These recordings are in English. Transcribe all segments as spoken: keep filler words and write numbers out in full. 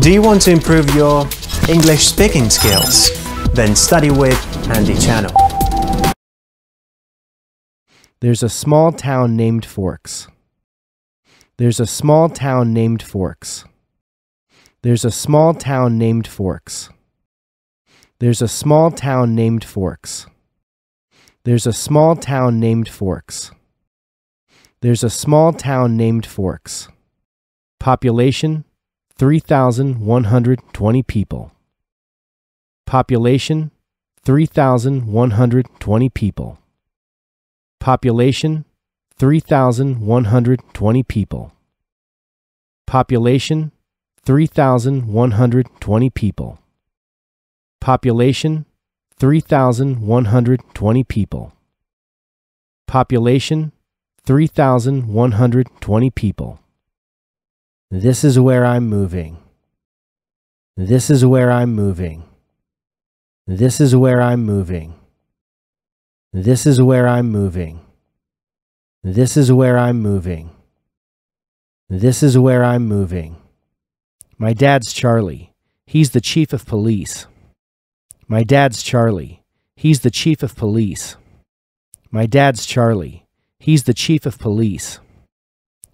Do you want to improve your English speaking skills? Then study with Andy Channel. There's a small town named Forks. There's a small town named Forks. There's a small town named Forks. There's a small town named Forks. There's a small town named Forks. There's a small town named Forks. Population three thousand one hundred twenty people. Population three thousand one hundred twenty people. Population three thousand one hundred twenty people. Population three thousand one hundred twenty people. Population three thousand one hundred twenty people. Population three thousand one hundred twenty people. This is where I'm moving. This is where I'm moving. This is where I'm moving. This is where I'm moving. This is where I'm moving. This is where I'm moving. My dad's Charlie. He's the chief of police. My dad's Charlie. He's the chief of police. My dad's Charlie. He's the chief of police.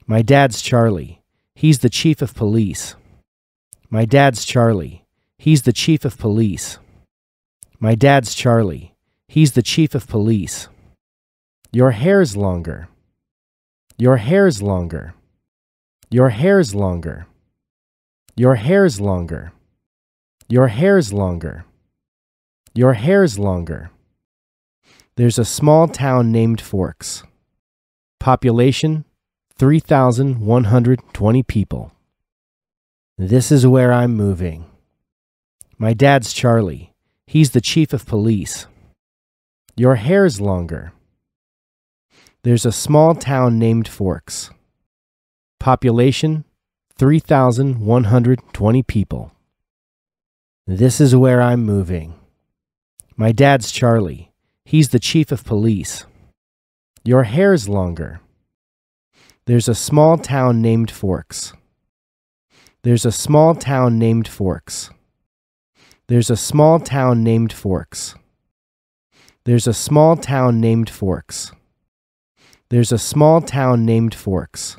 My dad's Charlie. He's the chief of police. My dad's Charlie. He's the chief of police. My dad's Charlie. He's the chief of police. Your hair's longer. Your hair's longer. Your hair's longer. Your hair's longer. Your hair's longer. Your hair's longer. There's a small town named Forks. Population three thousand one hundred twenty people. This is where I'm moving. My dad's Charlie. He's the chief of police. Your hair's longer. There's a small town named Forks. Population three thousand one hundred twenty people. This is where I'm moving. My dad's Charlie. He's the chief of police. Your hair's longer. There's a small town named Forks. There's a small town named Forks. There's a small town named Forks. There's a small town named Forks. There's a small town named Forks.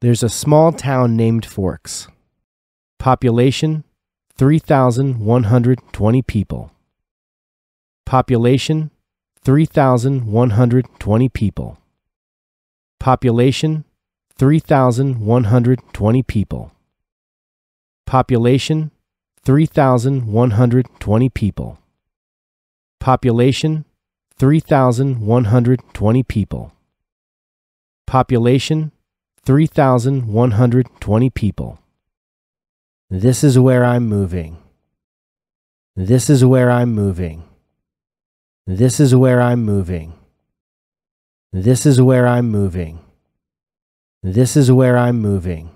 There's a small town named Forks. Population three thousand one hundred twenty people. Population three thousand one hundred twenty people. Population three thousand one hundred twenty people. Population three thousand one hundred twenty people. Population three thousand one hundred twenty people. Population three thousand one hundred twenty people. This is where I'm moving. This is where I'm moving. This is where I'm moving. This is where I'm moving. This is where I'm moving.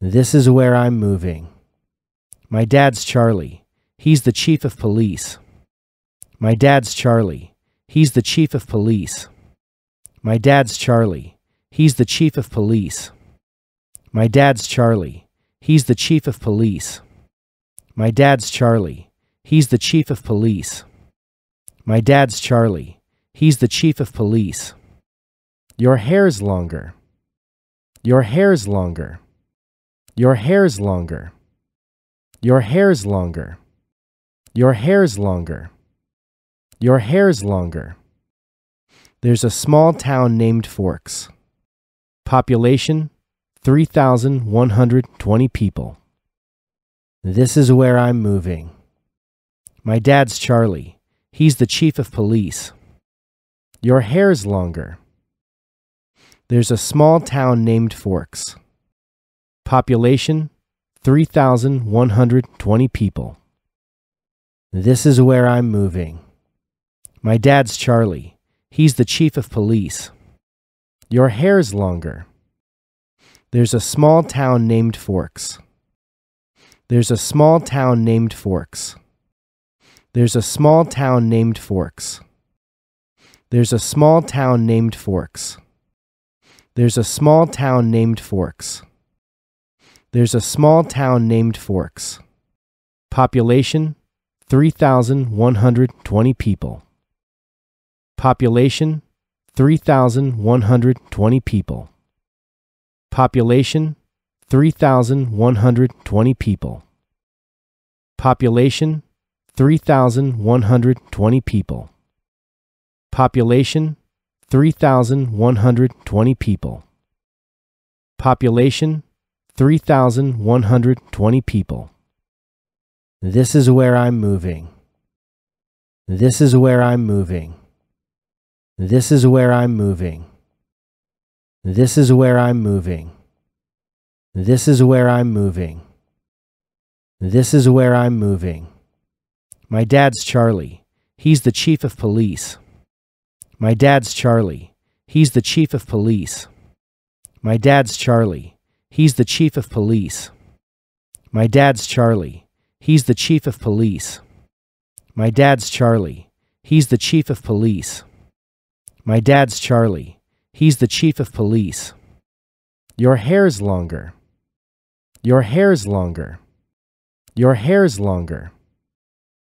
This is where I'm moving. My dad's Charlie. He's the chief of police. My dad's Charlie. He's the chief of police. My dad's Charlie. He's the chief of police. My dad's Charlie. He's the chief of police. My dad's Charlie. He's the chief of police. My dad's Charlie. He's the chief of police. Your hair's longer. Your hair's longer. Your hair's longer. Your hair's longer. Your hair's longer. Your hair's longer. There's a small town named Forks. Population three thousand one hundred twenty people. This is where I'm moving. My dad's Charlie. He's the chief of police. Your hair's longer. There's a small town named Forks. Population three thousand one hundred twenty people. This is where I'm moving. My dad's Charlie. He's the chief of police. Your hair's longer. There's a small town named Forks. There's a small town named Forks. There's a small town named Forks. There's a small town named Forks. There's a small town named Forks. There's a small town named Forks. Population, three thousand one hundred twenty people. Population, three thousand one hundred twenty people. Population, three thousand one hundred twenty people. Population, three thousand one hundred twenty people. Population, three thousand one hundred twenty people. Population, three thousand one hundred twenty people. This is where I'm moving. This is where I'm moving. This is where I'm moving. This is where I'm moving. This is where I'm moving. This is where I'm moving. My dad's Charlie. He's the chief of police. My dad's Charlie. He's the chief of police. My dad's Charlie. He's the chief of police. My dad's Charlie. He's the chief of police. My dad's Charlie. He's the chief of police. My dad's Charlie. He's the chief of police. Your hair's longer. Your hair's longer. Your hair's longer.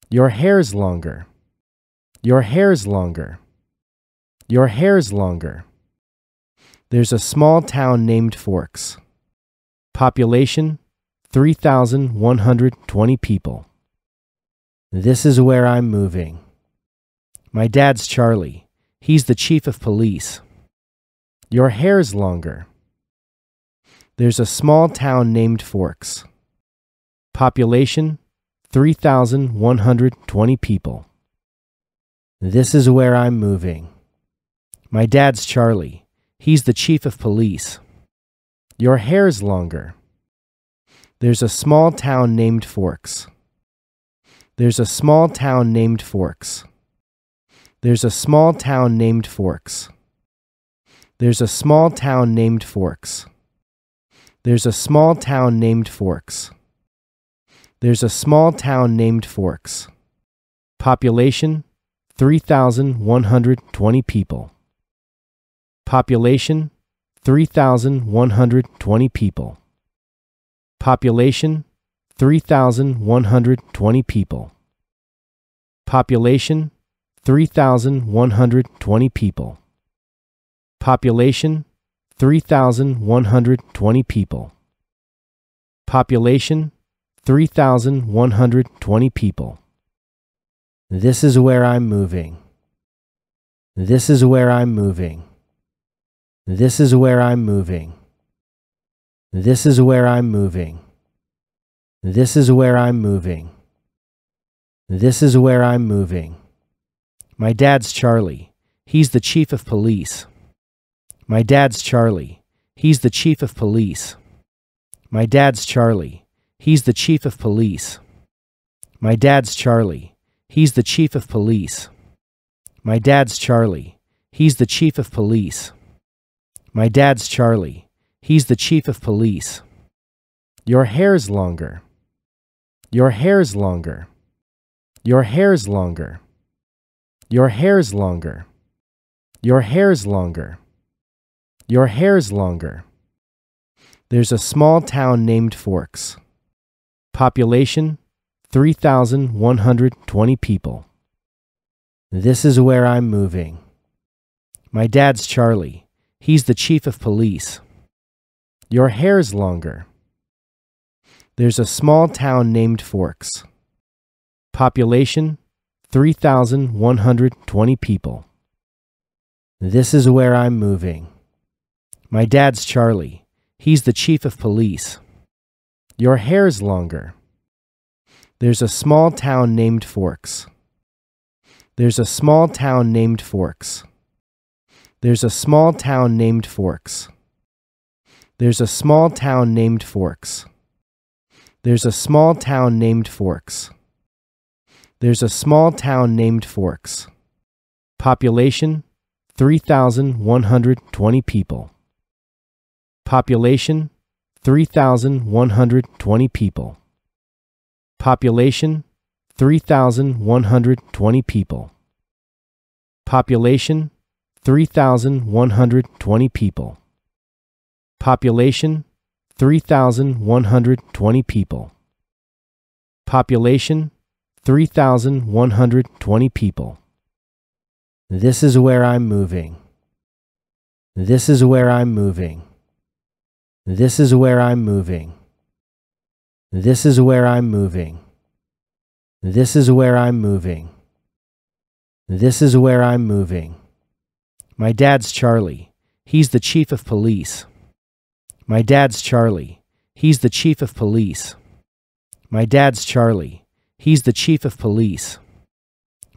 Your hair's longer. Your hair's longer. Your hair's longer. There's a small town named Forks. Population, three thousand one hundred twenty people. This is where I'm moving. My dad's Charlie. He's the chief of police. Your hair's longer. There's a small town named Forks. Population, three thousand one hundred twenty people. This is where I'm moving. My dad's Charlie. He's the chief of police. Your hair's longer. There's a small town named Forks. There's a small town named Forks. There's a small town named Forks. There's a small town named Forks. There's a small town named Forks. There's a small town named Forks. Population, three thousand one hundred twenty people. Population, three thousand one hundred twenty people. Population, three thousand one hundred twenty people. Population, three thousand one hundred twenty people. Population, three thousand one hundred twenty people. Population, three thousand one hundred twenty people. This is where I'm moving. This is where I'm moving. This is where I'm moving. This is where I'm moving. This is where I'm moving. This is where I'm moving. My dad's Charlie. He's the chief of police. My dad's Charlie. He's the chief of police. My dad's Charlie. He's the chief of police. My dad's Charlie. He's the chief of police. My dad's Charlie. He's the chief of police. My dad's Charlie. He's the chief of police. Your hair's longer. Your hair's longer. Your hair's longer. Your hair's longer. Your hair's longer. Your hair's longer. There's a small town named Forks. Population, three thousand one hundred twenty people. This is where I'm moving. My dad's Charlie. He's the chief of police. Your hair's longer. There's a small town named Forks. Population, three thousand one hundred twenty people. This is where I'm moving. My dad's Charlie. He's the chief of police. Your hair's longer. There's a small town named Forks. There's a small town named Forks. There's a small town named Forks. There's a small town named Forks. There's a small town named Forks. There's a small town named Forks. Population, three thousand one hundred twenty people. Population, three thousand one hundred twenty people. Population, three thousand one hundred twenty people. Population, three thousand one hundred twenty people. Population, three thousand one hundred twenty people. Population, three thousand one hundred twenty people. This is where I'm moving. This is where I'm moving. This is where I'm moving. This is where I'm moving. This is where I'm moving. This is where I'm moving. My dad's Charlie. He's the chief of police. My dad's Charlie. He's the chief of police. My dad's Charlie. He's the chief of police.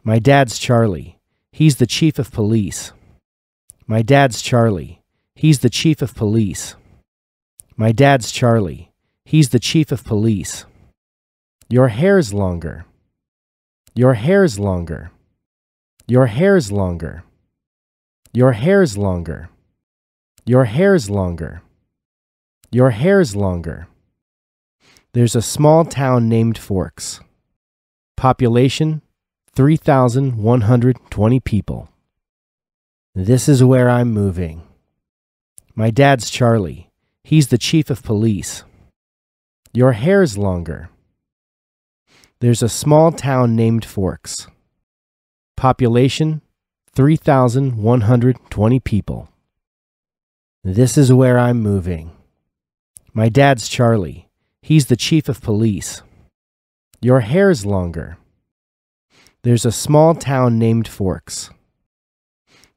My dad's Charlie. He's the chief of police. My dad's Charlie. He's the chief of police. My dad's Charlie. He's the chief of police. Your hair's longer. Your hair's longer. Your hair's longer. Your hair's longer. Your hair's longer. Your hair's longer. There's a small town named Forks. Population, three thousand one hundred twenty people. This is where I'm moving. My dad's Charlie. He's the chief of police. Your hair's longer. There's a small town named Forks. Population, three thousand one hundred twenty people. This is where I'm moving. My dad's Charlie. He's the chief of police. Your hair's longer. There's a small town named Forks.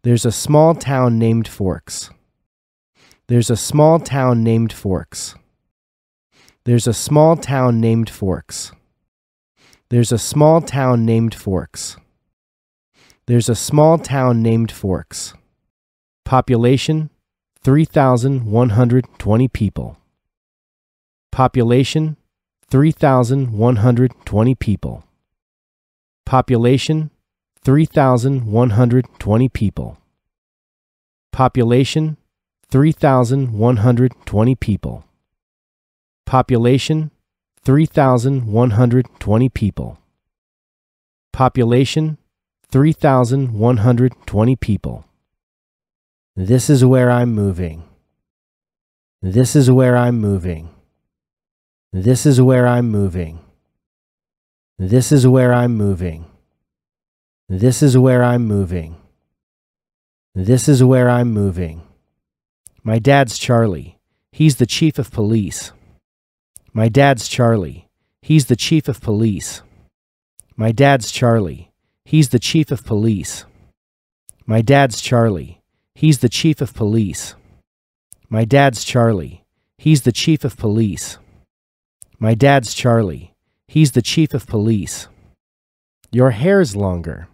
There's a small town named Forks. There's a small town named Forks. There's a small town named Forks. There's a small town named Forks. There's a small town named Forks. Population, three thousand one hundred twenty people. Population, three thousand one hundred twenty people. Population, three thousand one hundred twenty people. Population, three thousand one hundred twenty people. Population, three thousand one hundred twenty people. Population, three thousand one hundred twenty people. This is where I'm moving. This is where I'm moving. This is where I'm moving. This is where I'm moving. This is where I'm moving. This is where I'm moving. My dad's Charlie. He's the chief of police. My dad's Charlie. He's the chief of police. My dad's Charlie. He's the chief of police. My dad's Charlie. He's the chief of police. My dad's Charlie. He's the chief of police. My dad's Charlie. He's the chief of police. Your hair's longer.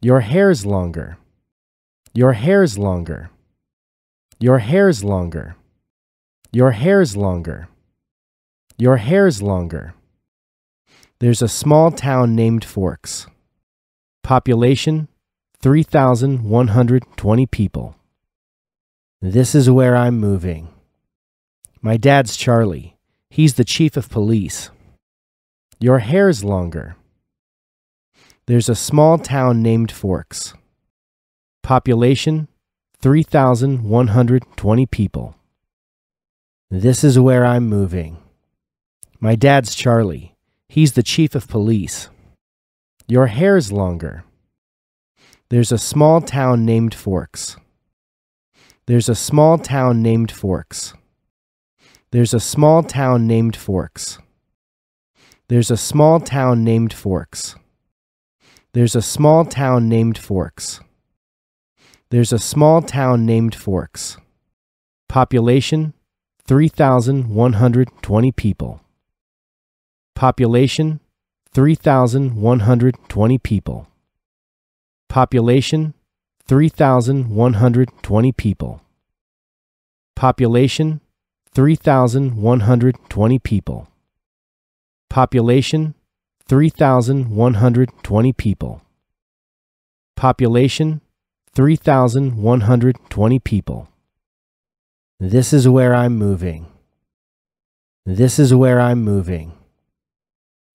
Your hair's longer. Your hair's longer. Your hair's longer. Your hair's longer. Your hair's longer. There's a small town named Forks. Population, three thousand one hundred twenty people. This is where I'm moving. My dad's Charlie. He's the chief of police. Your hair's longer. There's a small town named Forks. Population, three thousand one hundred twenty people. This is where I'm moving. My dad's Charlie. He's the chief of police. Your hair's longer. There's a small town named Forks. There's a small town named Forks. There's a small town named Forks. There's a small town named Forks. There's a small town named Forks. There's a small town named Forks. Population, three thousand one hundred twenty people. Population, three thousand one hundred twenty people. Population, three thousand one hundred twenty people. Population, three thousand one hundred twenty people. Population, three thousand one hundred twenty people. Population, three thousand one hundred twenty people. This is where I'm moving. This is where I'm moving.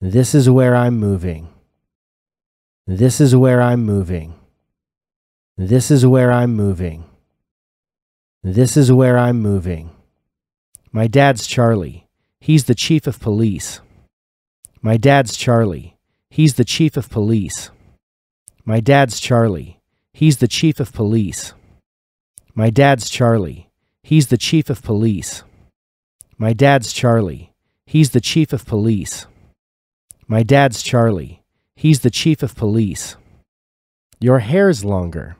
This is where I'm moving. This is where I'm moving. This is where I'm moving. This is where I'm moving. My dad's Charlie. He's the chief of police. My dad's Charlie. He's the chief of police. My dad's Charlie. He's the chief of police. My dad's Charlie. He's the chief of police. My dad's Charlie. He's the chief of police. My dad's Charlie. He's the chief of police. Your hair's longer.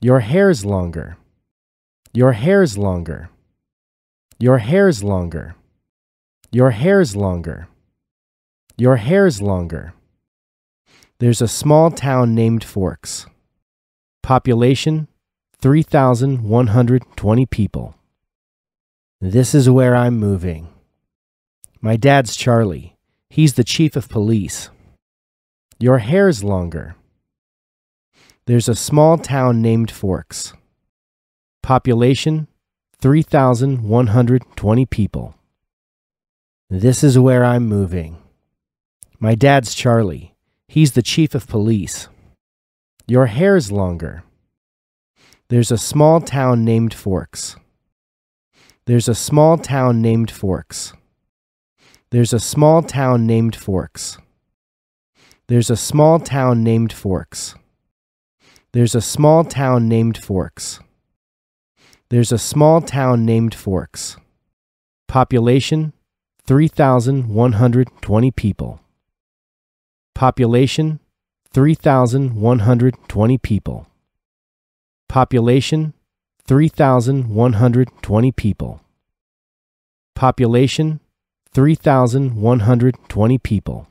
Your hair's longer. Your hair's longer. Your hair's longer. Your hair's longer. Your hair's longer. There's a small town named Forks. Population, three thousand one hundred twenty people. This is where I'm moving. My dad's Charlie. He's the chief of police. Your hair's longer. There's a small town named Forks. Population, three thousand one hundred twenty people. This is where I'm moving. My dad's Charlie. He's the chief of police. Your hair's longer. There's a small town named Forks. There's a small town named Forks. There's a small town named Forks. There's a small town named Forks. There's a small town named Forks. There's a small town named Forks. Population, three thousand one hundred twenty people. Population, three thousand one hundred twenty people. Population, three thousand one hundred twenty people. Population, three thousand one hundred twenty people.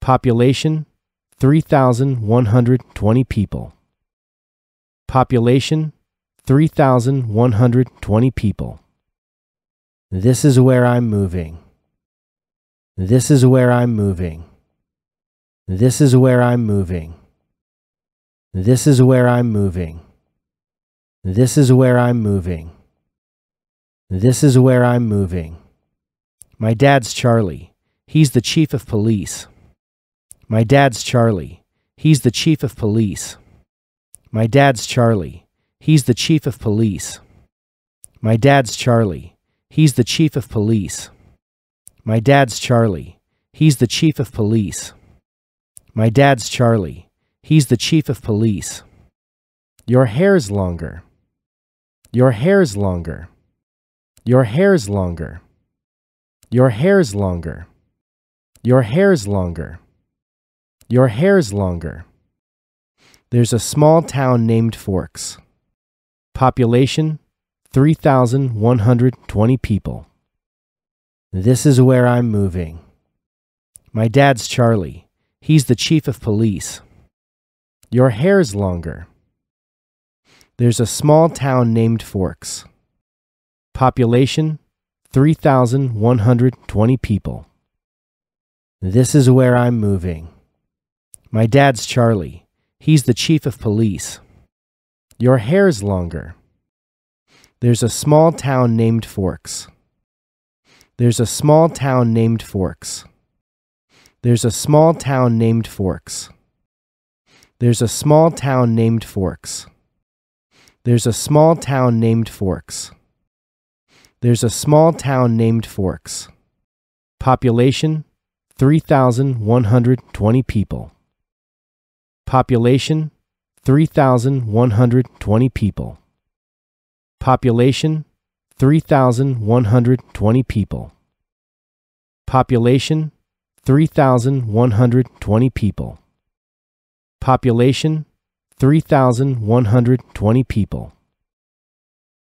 Population, three thousand one hundred twenty people. Population, three thousand one hundred twenty people. This is where I'm moving. This is where I'm moving. This is where I'm moving. This is where I'm moving. This is where I'm moving. This is where I'm moving. My dad's Charlie. He's the chief of police. My dad's Charlie. He's the chief of police. My dad's Charlie. He's the chief of police. My dad's Charlie. He's the chief of police. My dad's Charlie. He's the chief of police. My dad's Charlie. He's the chief of police. Your hair's longer. Your hair's longer. Your hair's longer. Your hair's longer. Your hair's longer. Your hair's longer. There's a small town named Forks. Population, three thousand one hundred twenty people. This is where I'm moving. My dad's Charlie. He's the chief of police. Your hair's longer. There's a small town named Forks. Population, three thousand one hundred twenty people. This is where I'm moving. My dad's Charlie. He's the chief of police. Your hair's longer. There's a small town named Forks. There's a small town named Forks. There's a small town named Forks. There's a small town named Forks. There's a small town named Forks. There's a small town named Forks. Population, three thousand one hundred twenty people. Population, three thousand one hundred twenty people. Population, three thousand one hundred twenty people. Population, three thousand one hundred twenty people. Population, three thousand one hundred twenty people.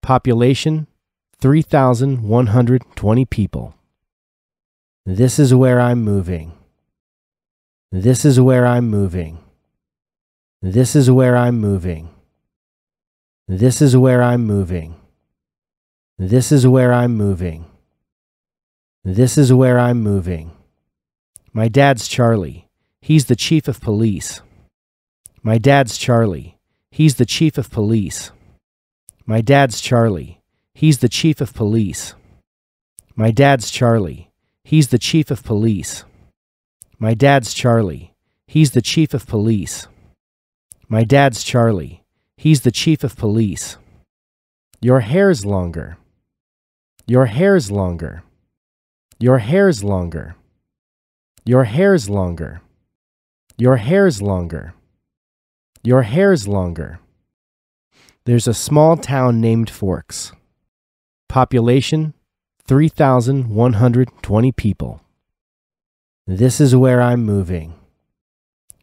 Population, three thousand one hundred twenty people. This is where I'm moving. This is where I'm moving. This is where I'm moving. This is where I'm moving. This is where I'm moving. This is where I'm moving. My dad's Charlie. He's the chief of police. My dad's Charlie. He's the chief of police. My dad's Charlie. He's the chief of police. My dad's Charlie. He's the chief of police. My dad's Charlie. He's the chief of police. My dad's Charlie. He's the chief of police. Your hair's longer. Your hair's longer. Your hair's longer. Your hair's longer. Your hair's longer. Your hair's longer. There's a small town named Forks. Population, three thousand one hundred twenty people. This is where I'm moving.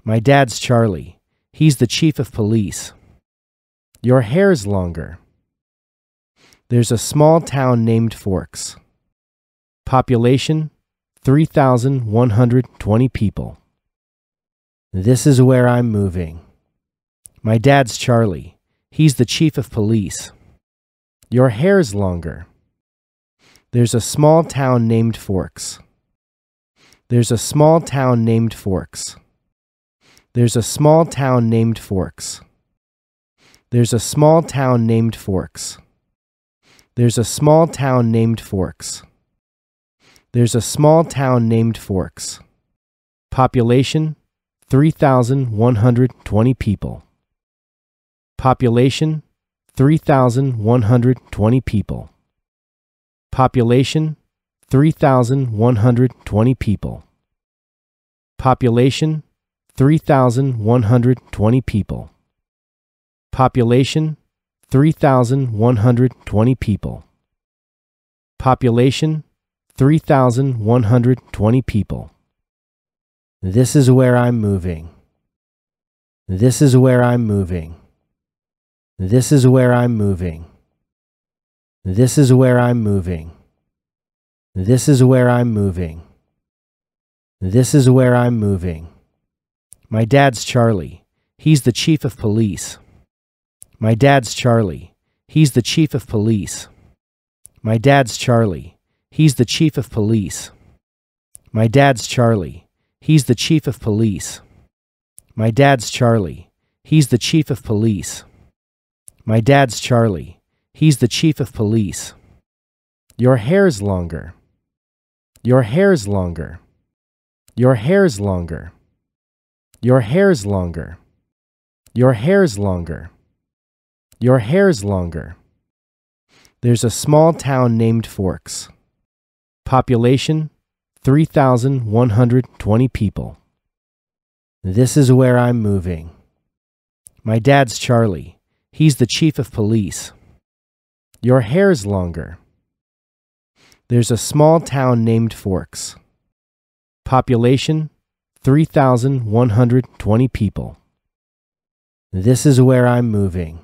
My dad's Charlie. He's the chief of police. Your hair's longer. There's a small town named Forks. Population, three thousand one hundred twenty people. This is where I'm moving. My dad's Charlie. He's the chief of police. Your hair's longer. There's a small town named Forks. There's a small town named Forks. There's a small town named Forks. There's a small town named Forks. There's a small town named Forks. There's a small town named Forks. Population, three thousand one hundred twenty people. Population, three thousand one hundred twenty people. Population, three thousand one hundred twenty people. Population, three thousand one hundred twenty people. Population, three thousand one hundred twenty people. Population, three thousand one hundred twenty people. This is where I'm moving. This is where I'm moving. This is where I'm moving. This is where I'm moving. This is where I'm moving. This is where I'm moving. My dad's Charlie. He's the chief of police. My dad's Charlie. He's the chief of police. My dad's Charlie. He's the chief of police. My dad's Charlie. He's the chief of police. My dad's Charlie. He's the chief of police. My dad's Charlie. He's the chief of police. Your hair's longer. Your hair's longer. Your hair's longer. Your hair's longer. Your hair's longer. Your hair's longer. There's a small town named Forks. Population, three thousand one hundred twenty people. This is where I'm moving. My dad's Charlie. He's the chief of police. Your hair's longer. There's a small town named Forks. Population, three thousand one hundred twenty people. This is where I'm moving.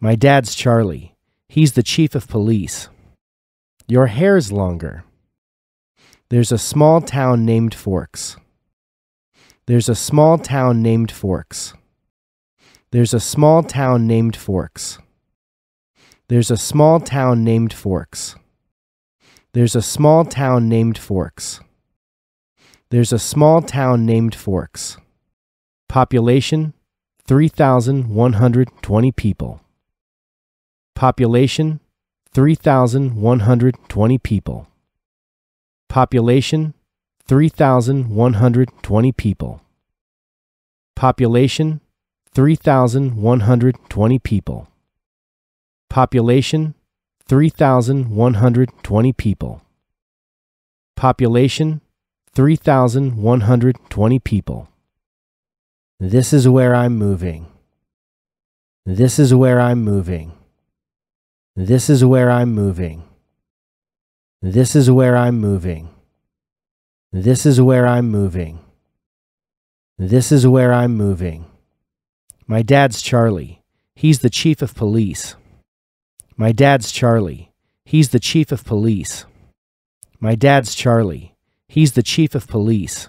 My dad's Charlie. He's the chief of police. Your hair's longer. There's a small town named Forks. There's a small town named Forks. There's a small town named Forks. There's a small town named Forks. There's a small town named Forks. There's a small town named Forks. Population, three thousand one hundred twenty people. Population, three thousand one hundred twenty people. Population, three thousand one hundred twenty people. Population, three thousand one hundred twenty people. Population, three thousand one hundred twenty people. Population, three thousand one hundred twenty people. This is where I'm moving. This is where I'm moving. This is where I'm moving. This is where I'm moving. This is where I'm moving. This is where I'm moving. My dad's Charlie. He's the chief of police. My dad's Charlie. He's the chief of police. My dad's Charlie. He's the chief of police.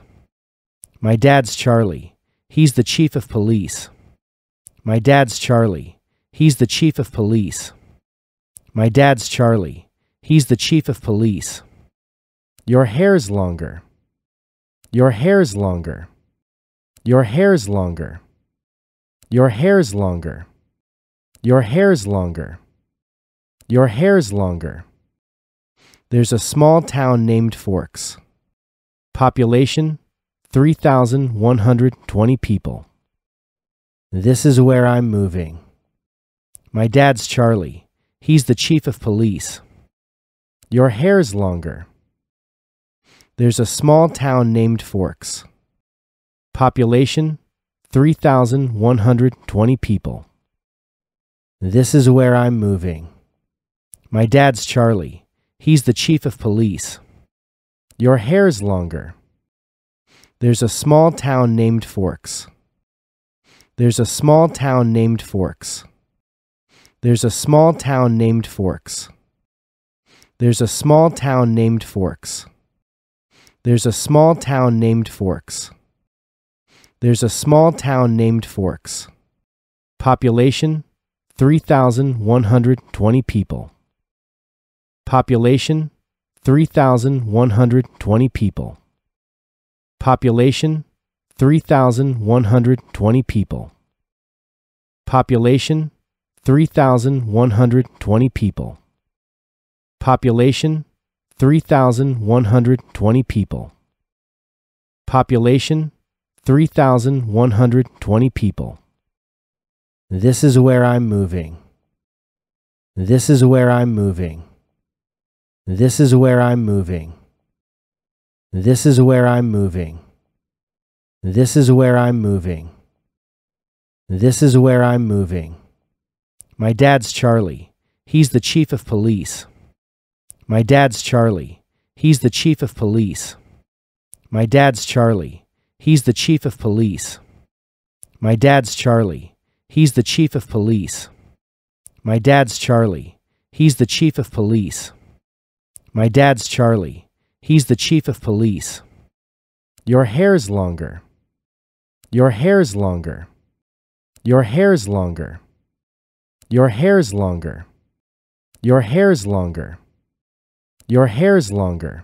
My dad's Charlie. He's the chief of police. My dad's Charlie. He's the chief of police. My dad's Charlie. He's the chief of police. Your hair's longer. Your hair's longer. Your hair's longer. Your hair's longer. Your hair's longer. Your hair's longer. There's a small town named Forks. Population, three thousand one hundred twenty people. This is where I'm moving. My dad's Charlie. He's the chief of police. Your hair's longer. There's a small town named Forks. Population, three thousand one hundred twenty people. This is where I'm moving. My dad's Charlie. He's the chief of police. Your hair's longer. There's a small town named Forks. There's a small town named Forks. There's a small town named Forks. There's a small town named Forks. There's a small town named Forks. There's a small town named Forks. Population, three thousand one hundred twenty people. Population, three thousand one hundred twenty people. Population, three thousand one hundred twenty people. Population, three thousand one hundred twenty people. Population, three thousand one hundred twenty people. Population, three thousand one hundred twenty people. This is where I'm moving. This is where I'm moving. This is where I'm moving. This is where I'm moving. This is where I'm moving. This is where I'm moving. My dad's Charlie. He's the chief of police. My dad's Charlie. He's the chief of police. My dad's Charlie. He's the chief of police. My dad's Charlie. He's the chief of police. My dad's Charlie. He's the chief of police. My dad's Charlie. He's the chief of police. Your hair's longer. Your hair's longer. Your hair's longer. Your hair's longer. Your hair's longer. Your hair's longer.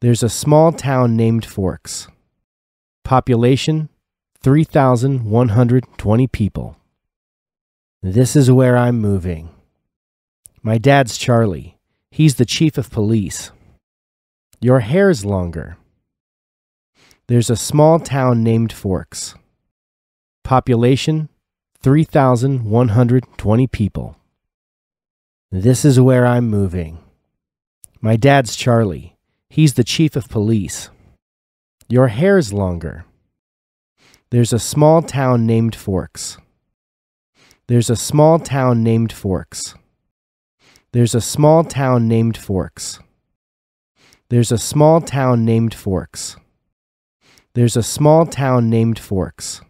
There's a small town named Forks. Population, three thousand one hundred twenty people. This is where I'm moving. My dad's Charlie. He's the chief of police. Your hair's longer. There's a small town named Forks. Population, three thousand one hundred twenty people. This is where I'm moving. My dad's Charlie. He's the chief of police. Your hair's longer. There's a small town named Forks. There's a small town named Forks. There's a small town named Forks. There's a small town named Forks. There's a small town named Forks.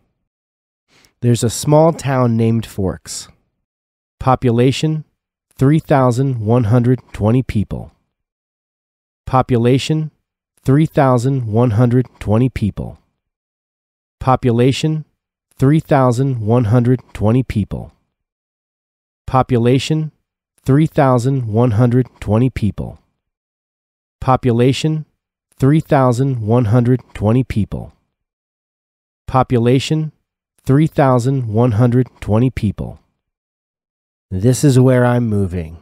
There's a small town named Forks. Population, three thousand one hundred twenty people. Population, three thousand one hundred twenty people. Population, three thousand one hundred twenty people. Population, three thousand one hundred twenty people. Population, three thousand one hundred twenty people. Population, three thousand one hundred twenty people. This is where I'm moving.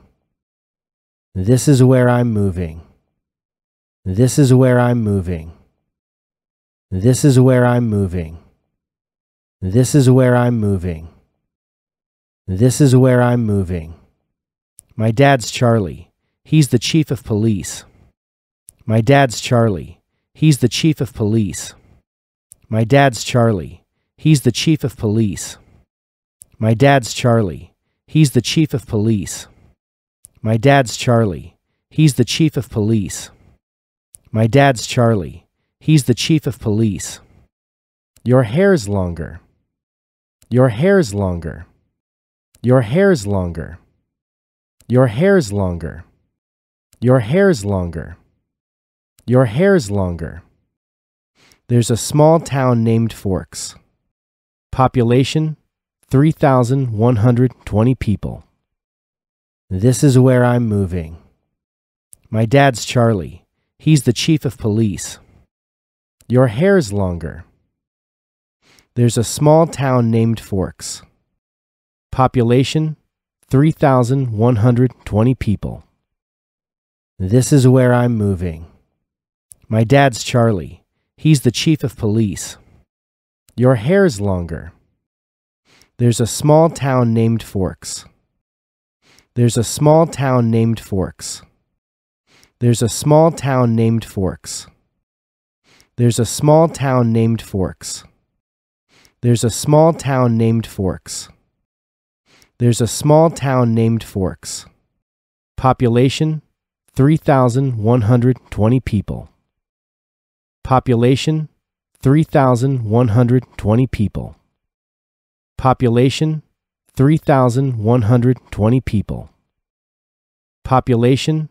This is where I'm moving. This is where I'm moving. This is where I'm moving. This is where I'm moving. This is where I'm moving. My dad's Charlie. He's the chief of police. My dad's Charlie. He's the chief of police. My dad's Charlie. He's the chief of police. My dad's Charlie. He's the chief of police. My dad's Charlie. He's the chief of police. My dad's Charlie. He's the chief of police. Your hair's longer. Your hair's longer. Your hair's longer. Your hair's longer. Your hair's longer. Your hair's longer. There's a small town named Forks. Population, three thousand one hundred twenty people. This is where I'm moving. My dad's Charlie. He's the chief of police. Your hair's longer. There's a small town named Forks. Population, three thousand one hundred twenty people. This is where I'm moving. My dad's Charlie. He's the chief of police. Your hair's longer. There's a small town named Forks. There's a small town named Forks. There's a small town named Forks. There's a small town named Forks. There's a small town named Forks. There's a small town named Forks. Population, three thousand one hundred twenty people. Population, three thousand one hundred twenty people. Population, three thousand one hundred twenty people. Population,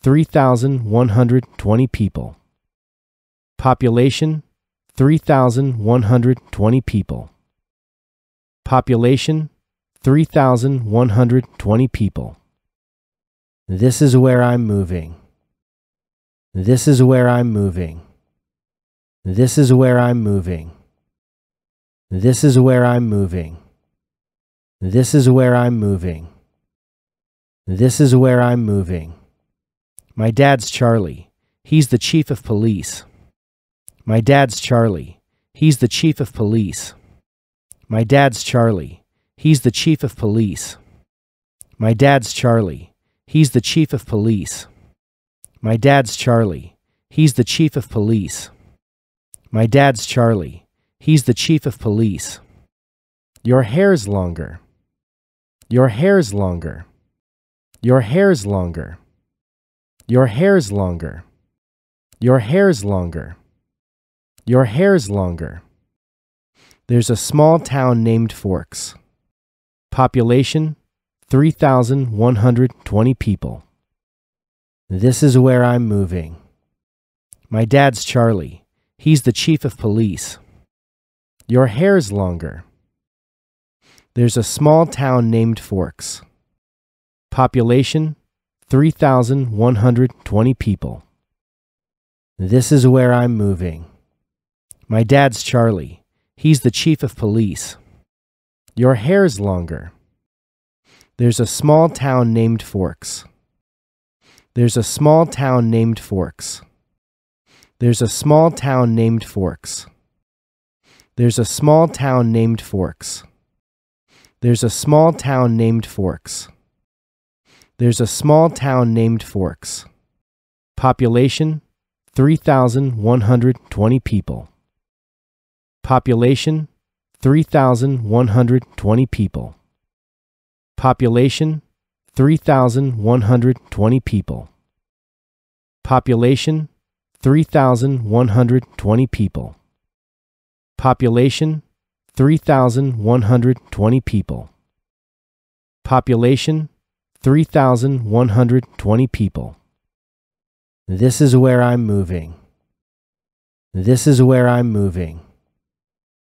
three thousand one hundred twenty people. Population, three thousand one hundred twenty people. Population, three thousand one hundred twenty people. This is where I'm moving. This is where I'm moving. This is where I'm moving. This is where I'm moving. This is where I'm moving. This is where I'm moving. My dad's Charlie. He's the chief of police. My dad's Charlie. He's the chief of police. My dad's Charlie. He's the chief of police. My dad's Charlie. He's the chief of police. My dad's Charlie. He's the chief of police. My dad's Charlie. He's the chief of police. Your hair's longer. Your hair's longer. Your hair's longer. Your hair's longer. Your hair's longer. Your hair's longer. There's a small town named Forks. Population, three thousand one hundred twenty people. This is where I'm moving. My dad's Charlie. He's the chief of police. Your hair's longer. There's a small town named Forks. Population, three thousand one hundred twenty people. This is where I'm moving. My dad's Charlie. He's the chief of police. Your hair's longer. There's a small town named Forks. There's a small town named Forks. There's a small town named Forks. There's a small town named Forks. There's a small town named Forks. There's a small town named Forks. Population, three thousand one hundred twenty people. Population, three thousand one hundred twenty people. Population, three thousand one hundred twenty people. Population, three thousand one hundred twenty people. Population, three thousand one hundred twenty people. Population, three thousand one hundred twenty people. This is where I'm moving. This is where I'm moving.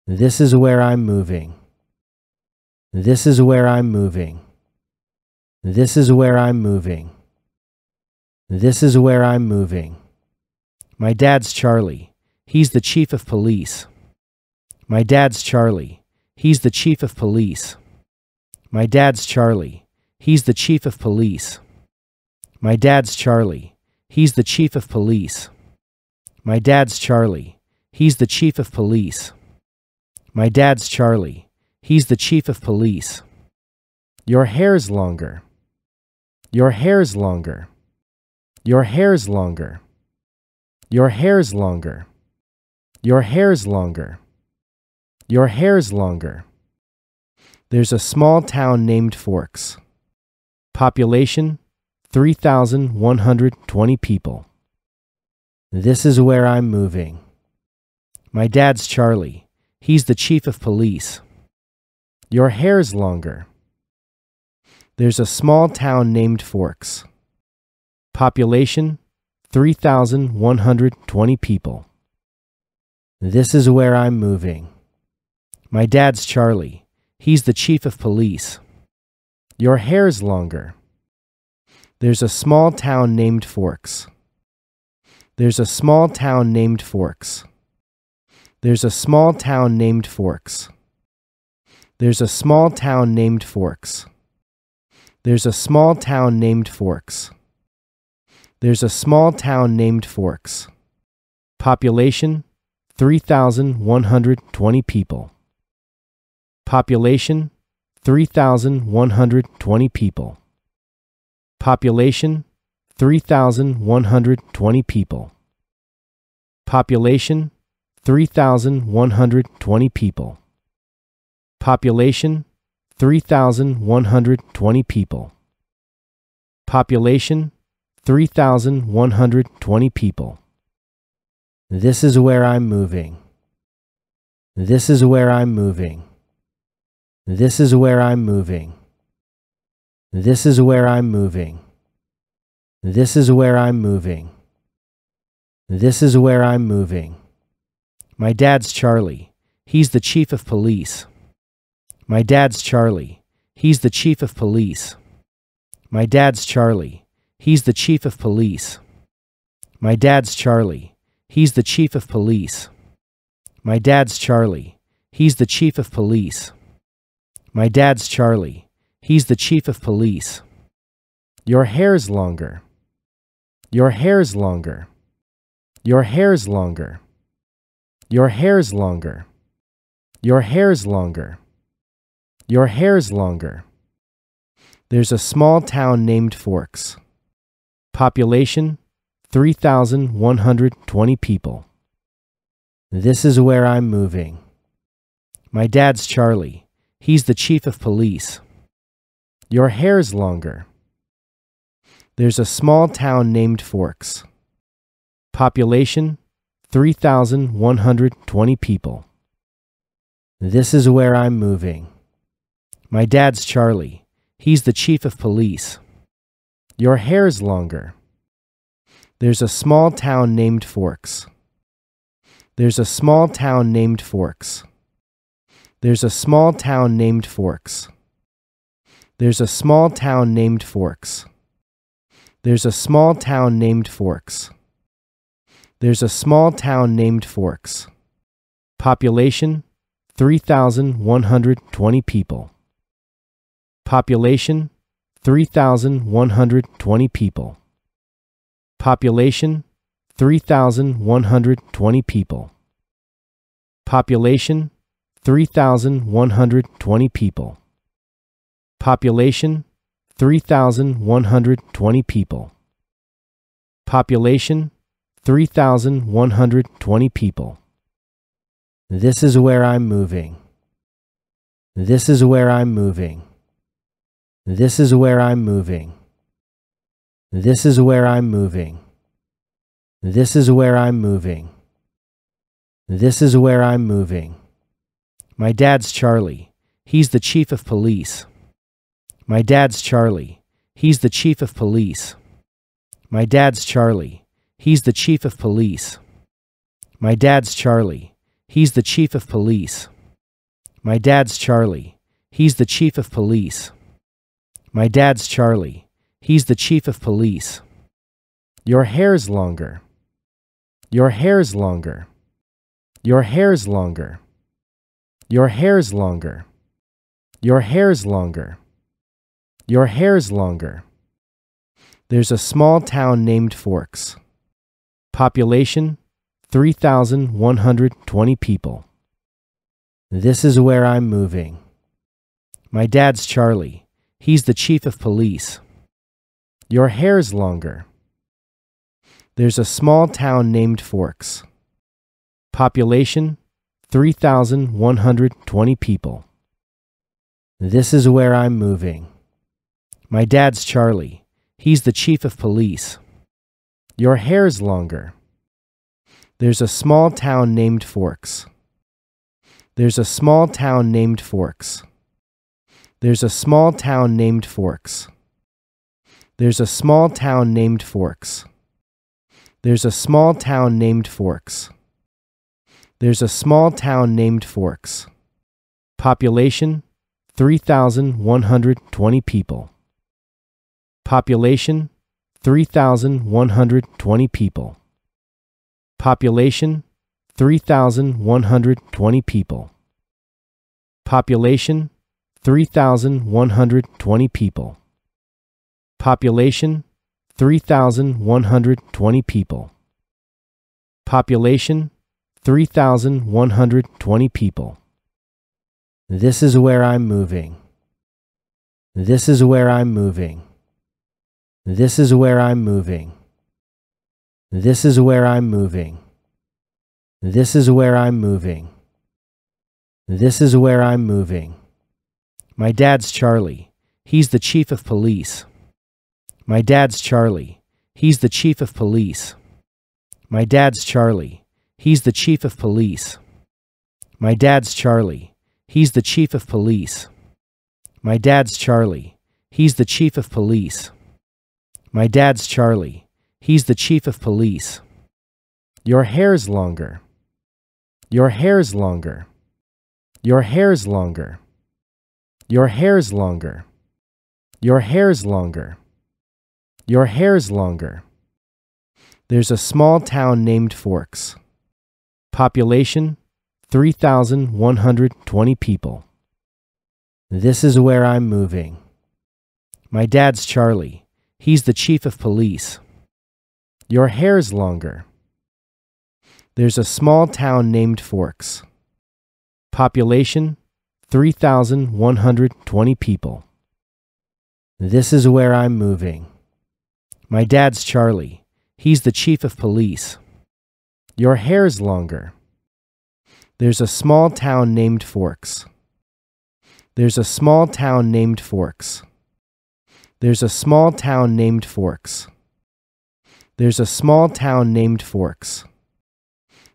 This is where I'm moving. This is where I'm moving. This is where I'm moving. This is where I'm moving. My dad's Charlie. He's the chief of police. My dad's Charlie. He's the chief of police. My dad's Charlie. He's the chief of police. My dad's Charlie. He's the chief of police. My dad's Charlie. He's the chief of police. My dad's Charlie. He's the chief of police. Your hair's longer. Your hair's longer. Your hair's longer. Your hair's longer. Your hair's longer. Your hair's longer. There's a small town named Forks. Population, three thousand one hundred twenty people. This is where I'm moving. My dad's Charlie. He's the chief of police. Your hair's longer. There's a small town named Forks. Population, three thousand one hundred twenty people. This is where I'm moving. My dad's Charlie. He's the chief of police. Your hair's longer. There's a small town named Forks. There's a small town named Forks. There's a small town named Forks. There's a small town named Forks. There's a small town named Forks. There's a small town named Forks. Population, three thousand one hundred twenty people. Population, three thousand one hundred twenty people. Population, three thousand one hundred twenty people. Population, three thousand one hundred twenty people. Population, three thousand one hundred twenty people. Population, three thousand one hundred twenty people. This is where I'm moving. This is where I'm moving. This is where I'm moving. This is where I'm moving. This is where I'm moving. This is where I'm moving. My dad's Charlie. He's the chief of police. My dad's Charlie. He's the chief of police. My dad's Charlie. He's the chief of police. My dad's Charlie. He's the chief of police. My dad's Charlie. He's the chief of police. My dad's Charlie. He's the chief of police. Your hair's longer. Your hair's longer. Your hair's longer. Your hair's longer. Your hair's longer. Your hair's longer. There's a small town named Forks. Population, three thousand one hundred twenty people. This is where I'm moving. My dad's Charlie. He's the chief of police. Your hair's longer. There's a small town named Forks. Population, three thousand one hundred twenty people. This is where I'm moving. My dad's Charlie. He's the chief of police. Your hair's longer. There's a small town named Forks. There's a small town named Forks. There's a small town named Forks. There's a small town named Forks. There's a small town named Forks. There's a small town named Forks. Population, three thousand one hundred twenty people. Population, three thousand one hundred twenty people. Population, three thousand one hundred twenty people. Population, three thousand one hundred twenty people. Population, three thousand one hundred twenty people. Population, three thousand one hundred twenty people. This is where I'm moving. This is where I'm moving. This is where I'm moving. This is where I'm moving. This is where I'm moving. This is where I'm moving. My dad's Charlie. He's the chief of police. My dad's Charlie. He's the chief of police. My dad's Charlie. He's the chief of police. My dad's Charlie. He's the chief of police. My dad's Charlie. He's the chief of police. My dad's Charlie. He's the chief of police. Your hair's longer. Your hair's longer. Your hair's longer. Your hair's longer. Your hair's longer. Your hair's longer. There's a small town named Forks. Population, three thousand one hundred twenty people. This is where I'm moving. My dad's Charlie. He's the chief of police. Your hair's longer. There's a small town named Forks. Population, three thousand one hundred twenty people. This is where I'm moving. My dad's Charlie. He's the chief of police. Your hair's longer. There's a small town named Forks. There's a small town named Forks. There's a small town named Forks. There's a small town named Forks. There's a small town named Forks. There's a small town named Forks. Population, three thousand one hundred twenty people. Population, three thousand one hundred twenty people. Population, three thousand one hundred twenty people. Population, three thousand one hundred twenty people. Population, three thousand one hundred twenty people. Population, three thousand one hundred twenty people. This is where I'm moving. This is where I'm moving. This is where I'm moving. This is where I'm moving. This is where I'm moving. This is where I'm moving. My dad's Charlie. He's the chief of police. My dad's Charlie. He's the chief of police. My dad's Charlie. He's the chief of police. My dad's Charlie. He's the chief of police. My dad's Charlie. He's the chief of police. My dad's Charlie. He's the chief of police. Your hair's longer. Your hair's longer. Your hair's longer. Your hair's longer. Your hair's longer. Your hair's longer. There's a small town named Forks. Population, three thousand one hundred twenty people. This is where I'm moving. My dad's Charlie. He's the chief of police. Your hair's longer. There's a small town named Forks. Population, three thousand one hundred twenty people. This is where I'm moving. My dad's Charlie. He's the chief of police. Your hair's longer. There's a small town named Forks. There's a small town named Forks. There's a small town named Forks. There's a small town named Forks.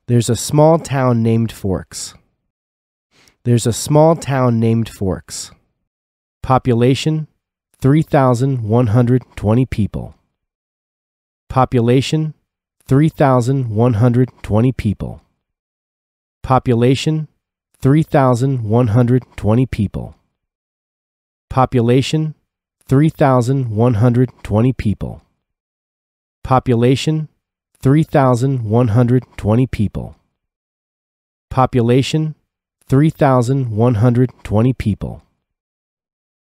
There's a small town named Forks. There's a small town named Forks. Population, three thousand one hundred twenty people. Population, three thousand one hundred twenty people. Population, three thousand one hundred twenty people. Population, three thousand one hundred twenty people. Population, three thousand one hundred twenty people. Population, three thousand one hundred twenty people.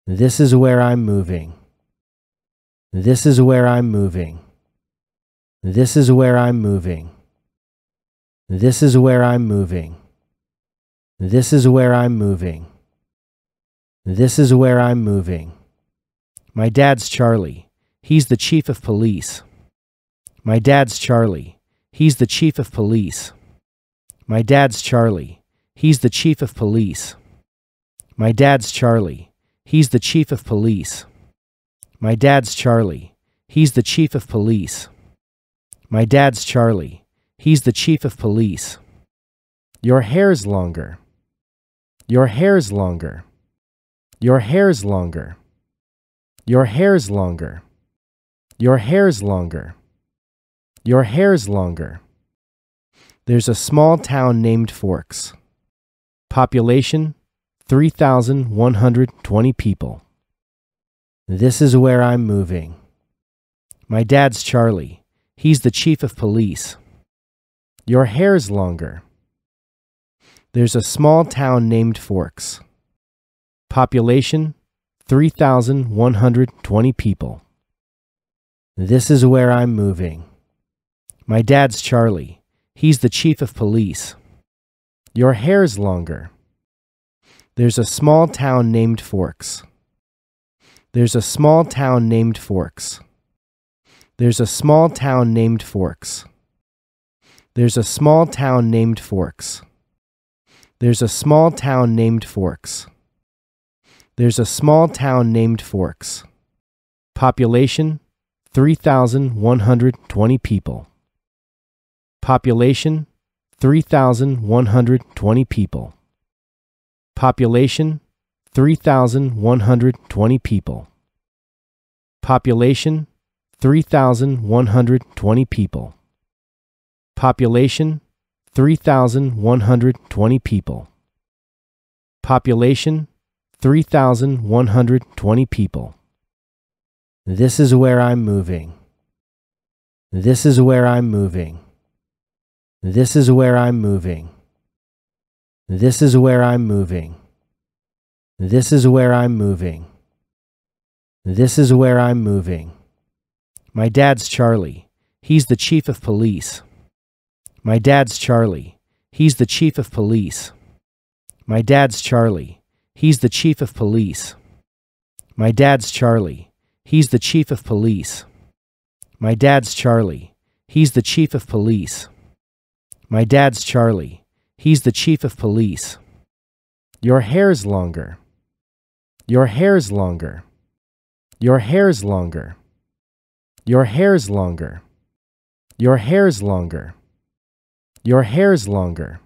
This is where I'm moving. This is where I'm moving. This is where I'm moving. This is where I'm moving. This is where I'm moving. This is where I'm moving. My dad's Charlie. He's the chief of police. My dad's Charlie. He's the chief of police. My dad's Charlie. He's the chief of police. My dad's Charlie. He's the chief of police. My dad's Charlie. He's the chief of police. My dad's Charlie. He's the chief of police. Your hair's longer. Your hair's longer. Your hair's longer. Your hair's longer. Your hair's longer. Your hair's longer. There's a small town named Forks. Population, three thousand one hundred twenty people. This is where I'm moving. My dad's Charlie. He's the chief of police. Your hair's longer. There's a small town named Forks. Population, three thousand one hundred twenty people. This is where I'm moving. My dad's Charlie. He's the chief of police. Your hair's longer. There's a small town named Forks. There's a small town named Forks. There's a small town named Forks. There's a small town named Forks. There's a small town named Forks. There's a small town named Forks. Population, three thousand one hundred twenty people. Population, three thousand one hundred twenty people. Population, three thousand one hundred twenty people. Population, three thousand one hundred twenty people. Population, three thousand one hundred twenty people. Population, three thousand one hundred twenty people. This is where I'm moving. This is where I'm moving. This is where I'm moving. This is where I'm moving. This is where I'm moving. This is where I'm moving. My dad's Charlie. He's the chief of police. My dad's Charlie. He's the chief of police. My dad's Charlie. He's the chief of police. My dad's Charlie. He's the chief of police. My dad's Charlie. He's the chief of police. My dad's Charlie. He's the chief of police. Your hair's longer. Your hair's longer. Your hair's longer. Your hair's longer. Your hair's longer. Your hair's longer.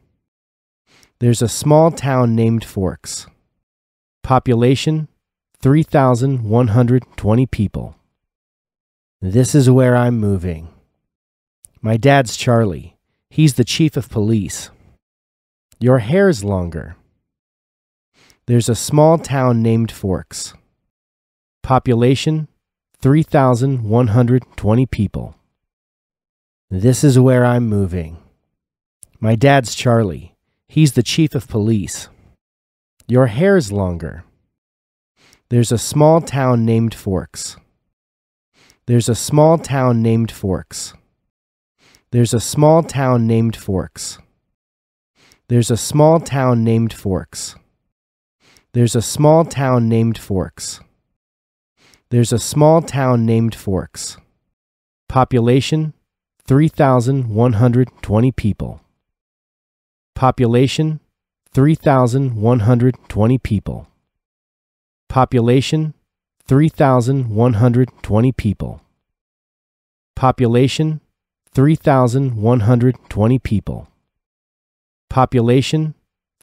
There's a small town named Forks. Population, three thousand one hundred twenty people. This is where I'm moving. My dad's Charlie. He's the chief of police. Your hair's longer. There's a small town named Forks. Population, three thousand one hundred twenty people. This is where I'm moving. My dad's Charlie. He's the chief of police. Your hair's longer. There's a small town named Forks. There's a small town named Forks. There's a small town named Forks. There's a small town named Forks. There's a small town named Forks. There's a small town named Forks. Population, three thousand one hundred twenty people. Population, three thousand one hundred twenty people. Population, three thousand one hundred twenty people. Population, three thousand one hundred twenty people. Population,